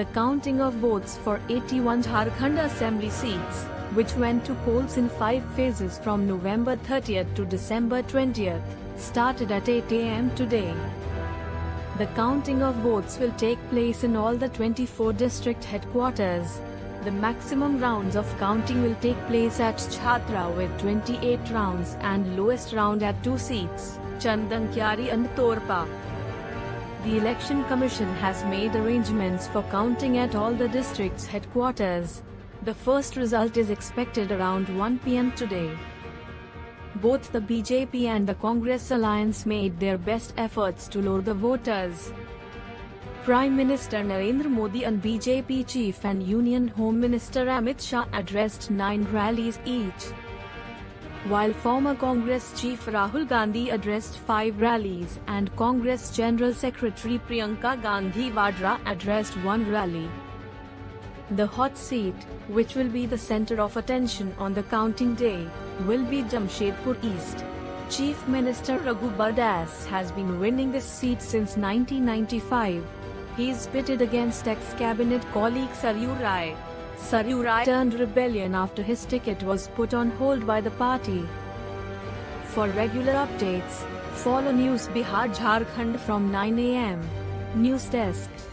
the counting of votes for 81 Jharkhand Assembly seats, which went to polls in 5 phases from November 30th to December 20th, started at 8 a.m. today. The counting of votes will take place in all the 24 district headquarters. The maximum rounds of counting will take place at Chhatra with 28 rounds and lowest round at 2 seats, Chandankyari and Torpa. The Election Commission has made arrangements for counting at all the district's headquarters. The first result is expected around 1 p.m. today. Both the BJP and the Congress alliance made their best efforts to lure the voters. Prime Minister Narendra Modi and BJP Chief and Union Home Minister Amit Shah addressed 9 rallies each, while former Congress Chief Rahul Gandhi addressed 5 rallies and Congress General Secretary Priyanka Gandhi Vadra addressed 1 rally. The hot seat, which will be the center of attention on the counting day, will be Jamshedpur East. Chief Minister Raghubar Das has been winning this seat since 1995. He is pitted against ex-cabinet colleague Saryu Rai. Saryu Rai turned rebellion after his ticket was put on hold by the party. For regular updates, follow News Bihar Jharkhand from 9 a.m. News Desk.